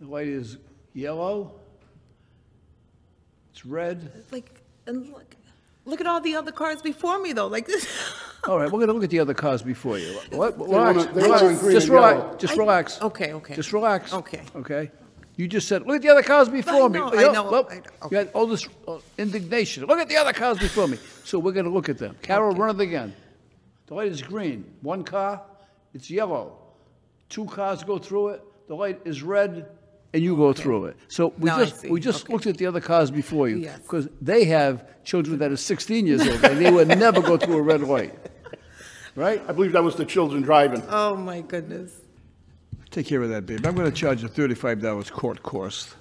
The white is yellow. It's red. Like, and look at all the other cars before me, though. Like this. All right, we're going to look at the other cars before you. What? Relax. Just relax. Okay. Just relax. Okay. You just said, look at the other cars before me. I know. You had all this indignation. Look at the other cars before me. So we're going to look at them. Carol, run it again. The light is green. One car, it's yellow. Two cars go through it. The light is red, and you go through it. So we just looked at the other cars before you, because they have children that are 16 years old, and they would never go through a red light. Right? I believe that was the children driving. Oh, my goodness. Take care of that, babe. I'm going to charge a $35 court cost.